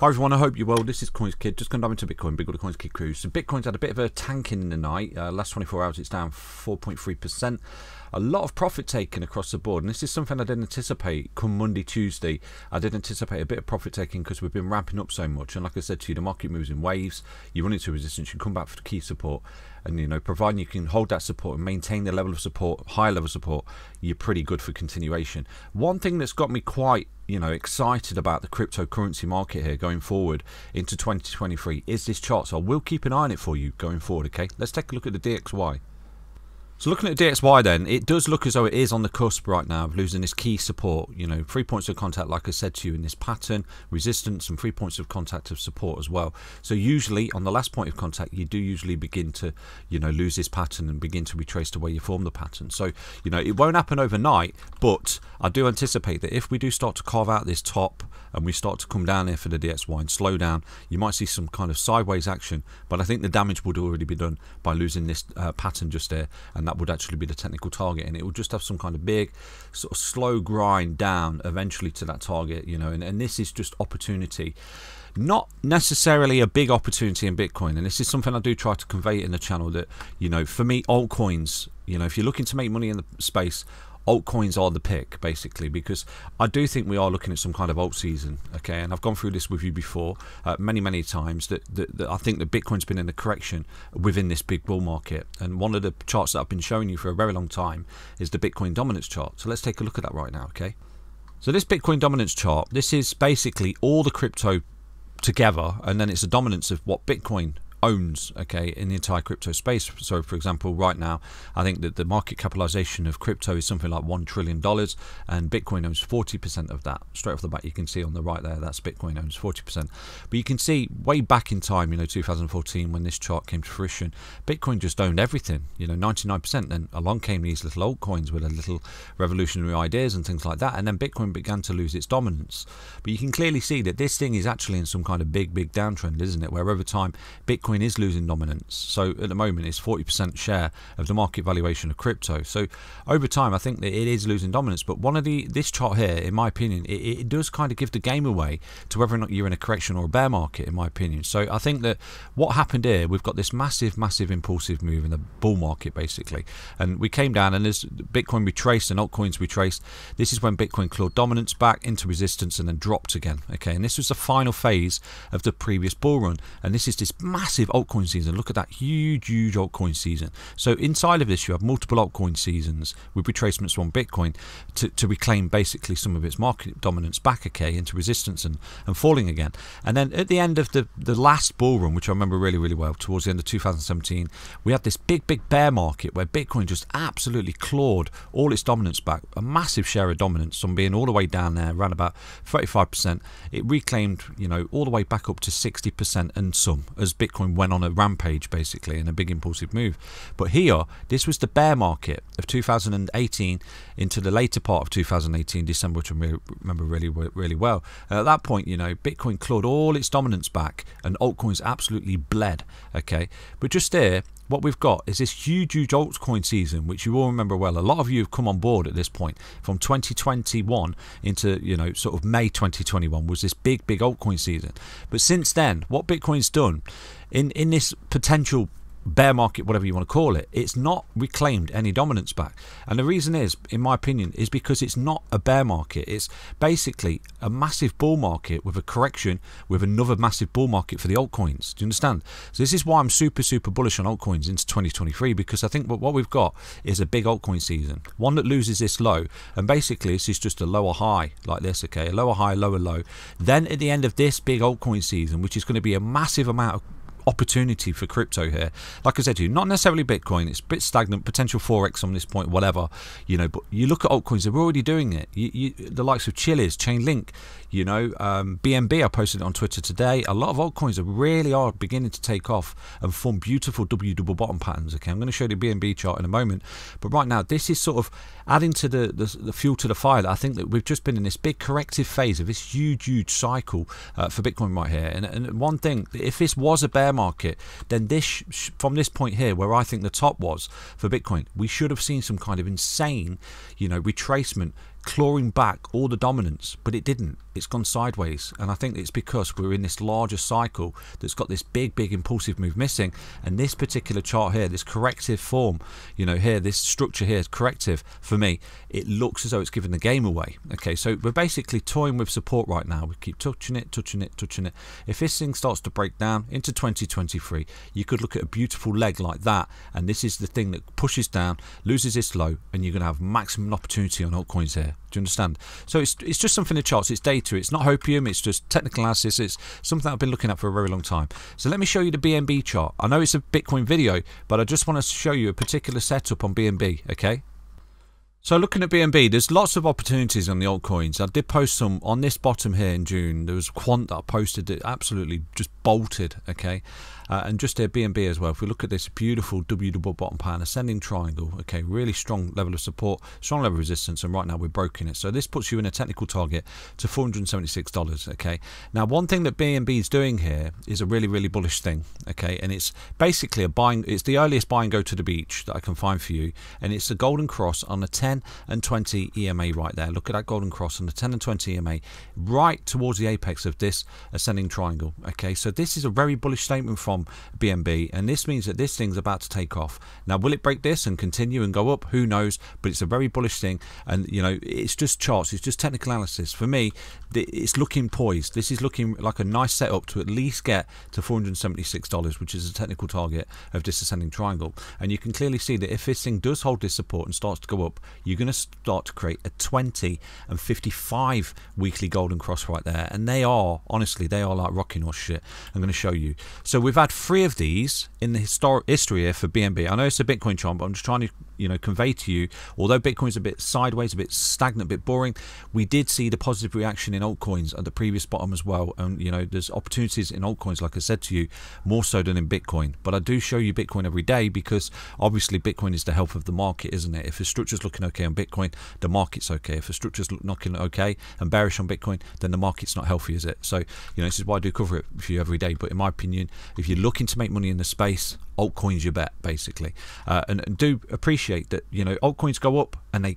Hi everyone, I hope you're well. This is CoinsKid. Just going to dive into Bitcoin, big old CoinsKid cruise. So Bitcoin's had a bit of a tanking in the night. Last 24 hours it's down 4.3%. A lot of profit taken across the board, and this is something I didn't anticipate come Monday, Tuesday. I did anticipate a bit of profit taking because we've been ramping up so much. And like I said to you, the market moves in waves. You run into resistance, you come back for the key support. And you know, providing you can hold that support and maintain the level of support, high level support, you're pretty good for continuation. One thing that's got me quite, you know, excited about the cryptocurrency market here going forward into 2023 is this chart. So I will keep an eye on it for you going forward. Okay, let's take a look at the DXY. So looking at DXY then, it does look as though it is on the cusp right now of losing this key support. You know, 3 points of contact, like I said to you, in this pattern, resistance and 3 points of contact of support as well. So usually on the last point of contact, you do usually begin to, you know, lose this pattern and begin to retrace to where you form the pattern. So, you know, it won't happen overnight, but I do anticipate that if we do start to carve out this top and we start to come down here for the DXY and slow down, you might see some kind of sideways action, but I think the damage would already be done by losing this pattern just there, and that would actually be the technical target, and it will just have some kind of big sort of slow grind down eventually to that target, you know, and this is just opportunity. Not necessarily a big opportunity in Bitcoin, and this is something I do try to convey in the channel, that, you know, for me, altcoins, you know, if you're looking to make money in the space, altcoins are the pick, basically, because I do think we are looking at some kind of alt season, okay? And I've gone through this with you before many times, that I think that Bitcoin's been in the correction within this big bull market. And one of the charts that I've been showing you for a very long time is the Bitcoin dominance chart. So let's take a look at that right now, okay? So this Bitcoin dominance chart, this is basically all the crypto together, and then it's the dominance of what Bitcoin owns, okay, in the entire crypto space. So for example, right now I think that the market capitalization of crypto is something like $1 trillion, and Bitcoin owns 40% of that. Straight off the bat, you can see on the right there, that's Bitcoin owns 40%. But you can see way back in time, you know, 2014, when this chart came to fruition, Bitcoin just owned everything, you know, 99%. Then along came these little altcoins with a little revolutionary ideas and things like that, and then Bitcoin began to lose its dominance. But you can clearly see that this thing is actually in some kind of big downtrend, isn't it, where over time Bitcoin is losing dominance. So at the moment it's 40% share of the market valuation of crypto. So over time I think that it is losing dominance. But one of this chart here, in my opinion, it does kind of give the game away to whether or not you're in a correction or a bear market, in my opinion. So I think that what happened here, we've got this massive impulsive move in the bull market basically, and we came down, and as Bitcoin retraced and altcoins retraced, this is when Bitcoin clawed dominance back into resistance and then dropped again, okay? And this was the final phase of the previous bull run, and this is this massive altcoin season. Look at that huge altcoin season. So inside of this you have multiple altcoin seasons with retracements on Bitcoin to reclaim basically some of its market dominance back, okay, into resistance and falling again. And then at the end of the last bull run, which I remember really well, towards the end of 2017, we had this big bear market where Bitcoin just absolutely clawed all its dominance back, a massive share of dominance, from being all the way down there around about 35%. It reclaimed, you know, all the way back up to 60% and some, as Bitcoin went on a rampage basically, in a big impulsive move. But here, this was the bear market of 2018 into the later part of 2018 December, which I remember really well. And at that point, you know, Bitcoin clawed all its dominance back and altcoins absolutely bled, okay? But just there, what we've got is this huge altcoin season, which you all remember well. A lot of you have come on board at this point. From 2021 into, you know, sort of May 2021 was this big altcoin season. But since then, what Bitcoin's done in this potential bear market, whatever you want to call it, it's not reclaimed any dominance back. And the reason is, in my opinion, is because it's not a bear market. It's basically a massive bull market with a correction with another massive bull market for the altcoins. Do you understand? So this is why I'm super bullish on altcoins into 2023, because I think what we've got is a big altcoin season, one that loses this low, and basically this is just a lower high like this, okay, a lower high, lower low. Then at the end of this big altcoin season, which is going to be a massive amount of opportunity for crypto here, like I said to you, not necessarily Bitcoin, it's a bit stagnant, potential 4x on this point, whatever, you know. But you look at altcoins, they're already doing it. The likes of Chiliz, Chainlink, you know, BNB, I posted it on Twitter today. A lot of altcoins really are beginning to take off and form beautiful W double bottom patterns, okay? I'm going to show you the BNB chart in a moment, but right now this is sort of adding to the fuel to the fire. That I think that we've just been in this big corrective phase of this huge cycle for Bitcoin right here. And one thing, if this was a bear market, then from this point here, where I think the top was for Bitcoin, we should have seen some kind of insane, you know, retracement clawing back all the dominance, but it didn't. It's gone sideways, and I think it's because we're in this larger cycle that's got this big impulsive move missing. And this particular chart here, this corrective form, you know, here, this structure here is corrective for me. It looks as though it's giving the game away. Okay, so we're basically toying with support right now. We keep touching it. If this thing starts to break down into 2023, you could look at a beautiful leg like that, and this is the thing that pushes down, loses this low, and you're going to have maximum opportunity on altcoins here. Do you understand? So it's just something in the charts. It's data. It's not hopium. It's just technical analysis. It's something I've been looking at for a very long time. So let me show you the BNB chart. I know it's a Bitcoin video, but I just want to show you a particular setup on BNB, okay? So looking at BNB, there's lots of opportunities on the altcoins. I did post some on this bottom here in June. There was quant that I posted that absolutely just bolted, okay? And just here, BNB as well. If we look at this beautiful W double bottom pattern, ascending triangle, okay, really strong level of support, strong level of resistance, and right now we're broken it. So this puts you in a technical target to $476, okay? Now, one thing that BNB is doing here is a really bullish thing, okay? And it's basically a buying, it's the earliest buy and go to the beach that I can find for you, and it's a golden cross on the 10 and 20 EMA right there. Look at that golden cross on the 10 and 20 EMA right towards the apex of this ascending triangle, okay? So this is a very bullish statement from BNB, and this means that this thing's about to take off. Now, will it break this and continue and go up? Who knows? But it's a very bullish thing, and you know, it's just charts, it's just technical analysis. For me, it's looking poised. This is looking like a nice setup to at least get to $476, which is a technical target of this ascending triangle. And you can clearly see that if this thing does hold this support and starts to go up, you're going to start to create a 20 and 55 weekly golden cross right there, and they are, honestly, they are like rocking horse shit. I'm going to show you. So we've had 3 of these in the history here for BNB. I know it's a Bitcoin chart, but I'm just trying to, you know, convey to you, although Bitcoin's a bit sideways, a bit stagnant, a bit boring, we did see the positive reaction in altcoins at the previous bottom as well. And you know, there's opportunities in altcoins, like I said to you, more so than in Bitcoin. But I do show you Bitcoin every day, because obviously Bitcoin is the health of the market, isn't it? If the structure's looking okay on Bitcoin, the market's okay. If the structure's looking okay and bearish on Bitcoin, then the market's not healthy, is it? So you know, this is why I do cover it for you every day. But in my opinion, if you're looking to make money in the space, altcoins your bet, basically. And do appreciate that, you know, altcoins go up and they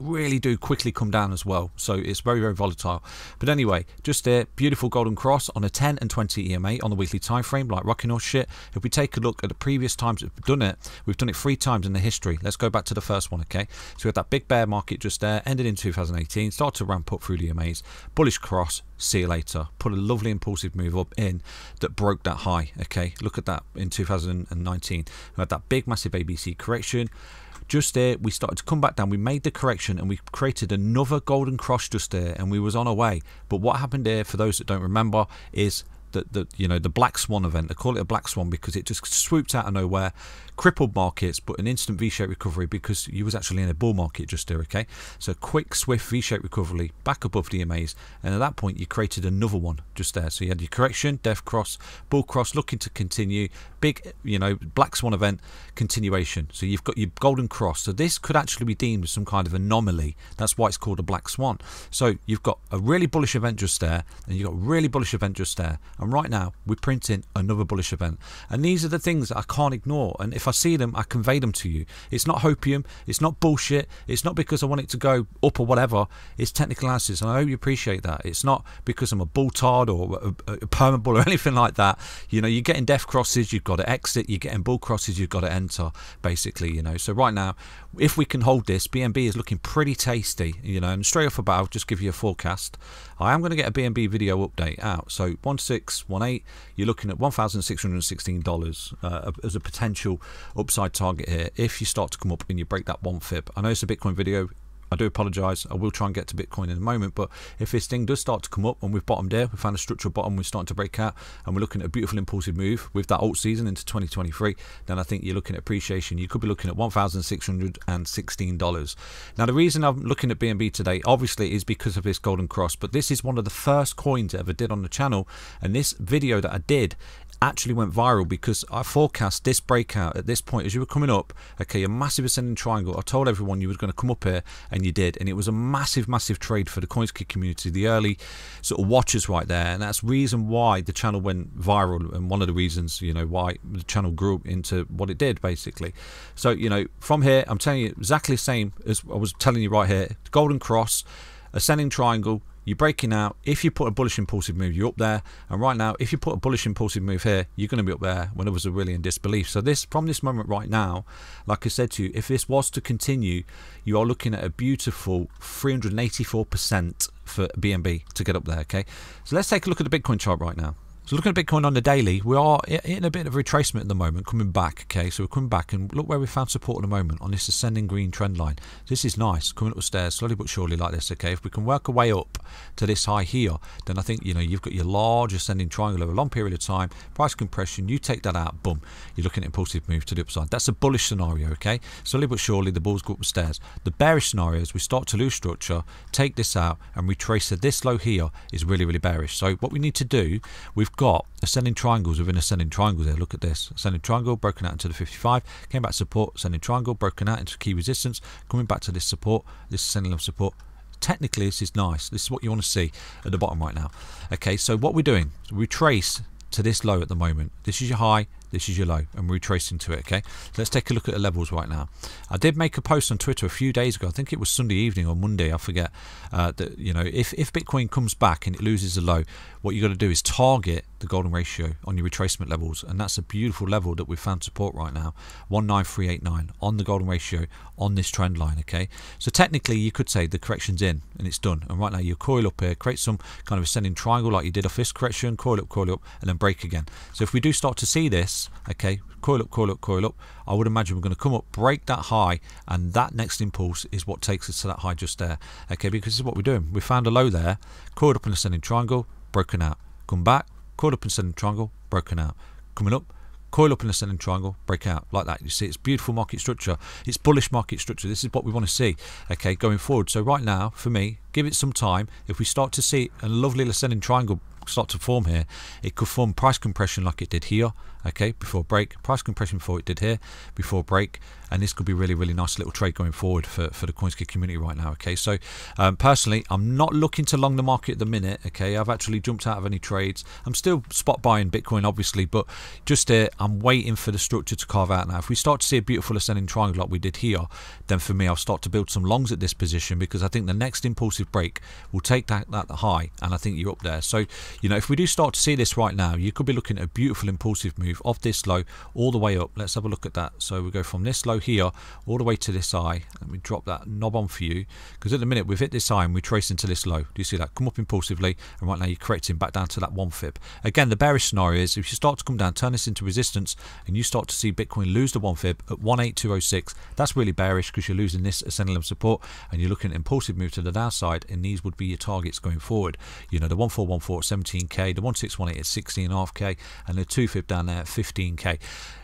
really do quickly come down as well, so it's very volatile. But anyway, just there, beautiful golden cross on a 10 and 20 EMA on the weekly time frame, like rocking horse shit. If we take a look at the previous times we've done it 3 times in the history. Let's go back to the first one, okay? So we had that big bear market just there, ended in 2018, started to ramp up through the EMAs, bullish cross, see you later, put a lovely impulsive move up in that broke that high, okay? Look at that in 2019. We had that big massive ABC correction. Just there, we started to come back down, we made the correction, and we created another golden cross just there, and we was on our way. But what happened there, for those that don't remember, is that you know, the black swan event. They call it a black swan because it just swooped out of nowhere, crippled markets, but an instant V-shaped recovery, because you was actually in a bull market just there, okay? So quick, swift V-shaped recovery back above the EMAs, and at that point you created another one just there. So you had your correction, death cross, bull cross, looking to continue, big, you know, black swan event continuation. So you've got your golden cross. So this could actually be deemed as some kind of anomaly. That's why it's called a black swan. So you've got a really bullish event just there, and you've got a really bullish event just there. And right now, we're printing another bullish event. And these are the things that I can't ignore. And if I see them, I convey them to you. It's not hopium. It's not bullshit. It's not because I want it to go up or whatever. It's technical analysis. And I hope you appreciate that. It's not because I'm a bulltard or a permabull or anything like that. You know, you're getting death crosses. You've got to exit. You're getting bull crosses. You've got to enter, basically, you know. So right now, if we can hold this, BNB is looking pretty tasty, you know. And straight off the bat, I'll just give you a forecast. I am going to get a BNB video update out. So 1618, you're looking at $1,616 as a potential upside target here if you start to come up and you break that one fib. I know it's a Bitcoin video, I do apologize. I will try and get to Bitcoin in a moment, but if this thing does start to come up, and we've bottomed here, we found a structural bottom, we're starting to break out, and we're looking at a beautiful impulsive move with that alt season into 2023, then I think you're looking at appreciation. You could be looking at $1,616. Now, the reason I'm looking at BNB today, obviously, is because of this golden cross, but this is one of the first coins I ever did on the channel, and this video that I did actually went viral because I forecast this breakout at this point as you were coming up, okay, a massive ascending triangle. I told everyone you was going to come up here, and you did, and it was a massive, massive trade for the CoinsKid community, the early sort of watchers right there, and that's reason why the channel went viral, and one of the reasons, you know, why the channel grew into what it did, basically. So, you know, from here, I'm telling you exactly the same as I was telling you right here. Golden cross, ascending triangle, you're breaking out. If you put a bullish impulsive move, you're up there. And right now, if you put a bullish impulsive move here, you're going to be up there when others are really in disbelief. So this, from this moment right now, like I said to you, if this was to continue, you are looking at a beautiful 384% for BNB to get up there. Okay, so let's take a look at the Bitcoin chart right now. So looking at Bitcoin on the daily, we are in a bit of retracement at the moment, coming back, okay? So we're coming back, and look where we found support at the moment on this ascending green trend line. This is nice, coming up the stairs, slowly but surely like this, okay? If we can work our way up to this high here, then I think, you know, you've got your large ascending triangle over a long period of time, price compression, you take that out, boom, you're looking at impulsive move to the upside. That's a bullish scenario, okay? Slowly but surely, the bulls go up the stairs. The bearish scenario is we start to lose structure, take this out, and retrace at this low here is really, really bearish. So what we need to do, we've got ascending triangles within ascending triangles there. Look at this ascending triangle broken out into the 55, came back to support, ascending triangle broken out into key resistance, coming back to this support, this ascending of support. Technically this is nice, this is what you want to see at the bottom right now, okay? So what we're doing, so we trace to this low at the moment. This is your high, this is your low, and we're retracing to it, okay? Let's take a look at the levels right now. I did make a post on Twitter a few days ago, I think it was Sunday evening or Monday, I forget, that, you know, if Bitcoin comes back and it loses a low, what you got to do is target the golden ratio on your retracement levels, and that's a beautiful level that we've found support right now, 19389 on the golden ratio on this trend line, okay? So technically you could say the correction's in and it's done, and right now you coil up here, create some kind of ascending triangle like you did off this correction, coil up, and then break again. So if we do start to see this, okay, coil up, coil up, coil up, I would imagine we're going to come up, break that high, and that next impulse is what takes us to that high just there, okay? Because this is what we're doing. We found a low there, coiled up in ascending triangle, broken out, come back, coiled up in ascending triangle, broken out, coming up, coil up in ascending triangle, break out like that. You see, it's beautiful market structure, it's bullish market structure. This is what we want to see, okay, going forward. So right now, for me, give it some time. If we start to see a lovely ascending triangle start to form here, it could form price compression like it did here, okay, before break, price compression before it did here, before break, and this could be really, really nice little trade going forward for the CoinsKid community right now, okay? So personally, I'm not looking to long the market at the minute, okay? I've actually jumped out of any trades. I'm still spot buying Bitcoin, obviously, but just here, I'm waiting for the structure to carve out. Now if we start to see a beautiful ascending triangle like we did here, then for me, I'll start to build some longs at this position, because I think the next impulsive break will take that high, and I think you're up there. So, you know, if we do start to see this right now, you could be looking at a beautiful impulsive move off this low all the way up. Let's have a look at that. So we go from this low here all the way to this high. Let me drop that knob on for you, because at the minute we've hit this high and we're tracing to this low. Do you see that? Come up impulsively, and right now you're correcting back down to that one fib. Again, the bearish scenario is if you start to come down, turn this into resistance, and you start to see Bitcoin lose the one fib at 18206. That's really bearish, because you're losing this ascending of support and you're looking at impulsive move to the downside, and these would be your targets going forward. You know, the 1414 17k, the 1618 at 16.5k, and the 2 fib down there at 15k.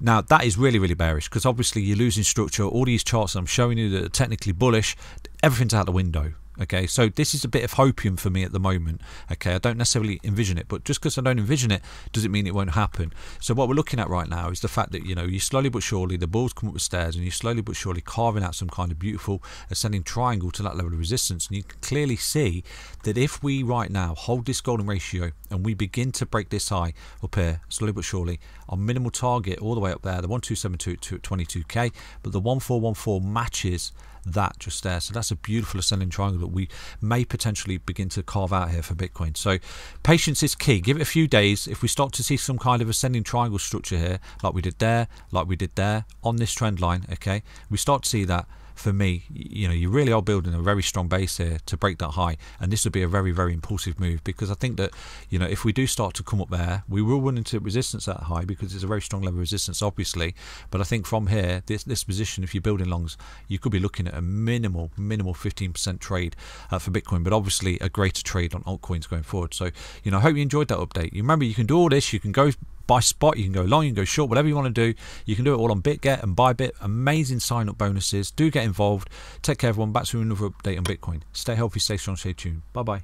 Now that is really, really bearish, because obviously you're losing structure. All these charts I'm showing you that are technically bullish, everything's out the window, okay? So this is a bit of hopium for me at the moment, okay? I don't necessarily envision it, but just because I don't envision it doesn't mean it won't happen. So what we're looking at right now is the fact that, you know, you slowly but surely, the bulls come up the stairs, and you're slowly but surely carving out some kind of beautiful ascending triangle to that level of resistance. And you can clearly see that if we right now hold this golden ratio and we begin to break this high up here, slowly but surely, our minimal target all the way up there, the 1272 at 22k, but the 1414 matches that just there. So that's a beautiful ascending triangle that we may potentially begin to carve out here for Bitcoin. So patience is key. Give it a few days. If we start to see some kind of ascending triangle structure here, like we did there, like we did there on this trend line, okay, we start to see that, for me, you know, you really are building a very strong base here to break that high, and this would be a very, very impulsive move, because I think that, you know, if we do start to come up there, we will run into resistance that high, because it's a very strong level of resistance, obviously. But I think from here, this position, if you're building longs, you could be looking at a minimal 15% trade for Bitcoin, but obviously a greater trade on altcoins going forward. So, you know, I hope you enjoyed that update. You remember, you can do all this, you can go buy spot, you can go long, you can go short, whatever you want to do. You can do it all on BitGet and ByBit. Amazing sign up bonuses. Do get involved. Take care everyone. Back to another update on Bitcoin. Stay healthy, stay strong, stay tuned. Bye bye.